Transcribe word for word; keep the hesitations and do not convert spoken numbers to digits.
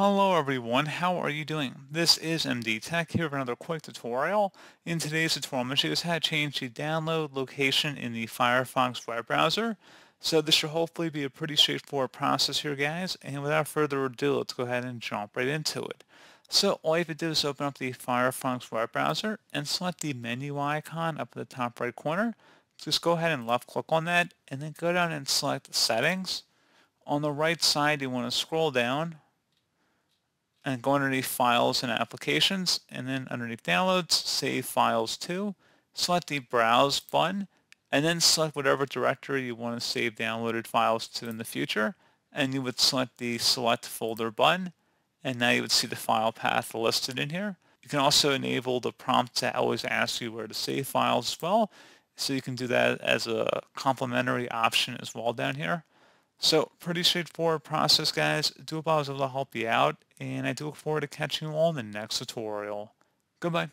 Hello everyone, how are you doing? This is M D Tech here for another quick tutorial. In today's tutorial, I'm going to show you how to change the download location in the Firefox web browser. So this should hopefully be a pretty straightforward process here, guys. And without further ado, let's go ahead and jump right into it. So all you have to do is open up the Firefox web browser and select the menu icon up in the top right corner. Just go ahead and left click on that and then go down and select Settings. On the right side, you want to scroll down and go underneath Files and Applications, and then underneath Downloads, Save Files To, select the Browse button, and then select whatever directory you want to save downloaded files to in the future, and you would select the Select Folder button, and now you would see the file path listed in here. You can also enable the prompt that always asks you where to save files as well, so you can do that as a complementary option as well down here. So pretty straightforward process, guys. I do hope I was able to help you out, and I do look forward to catching you all in the next tutorial. Goodbye.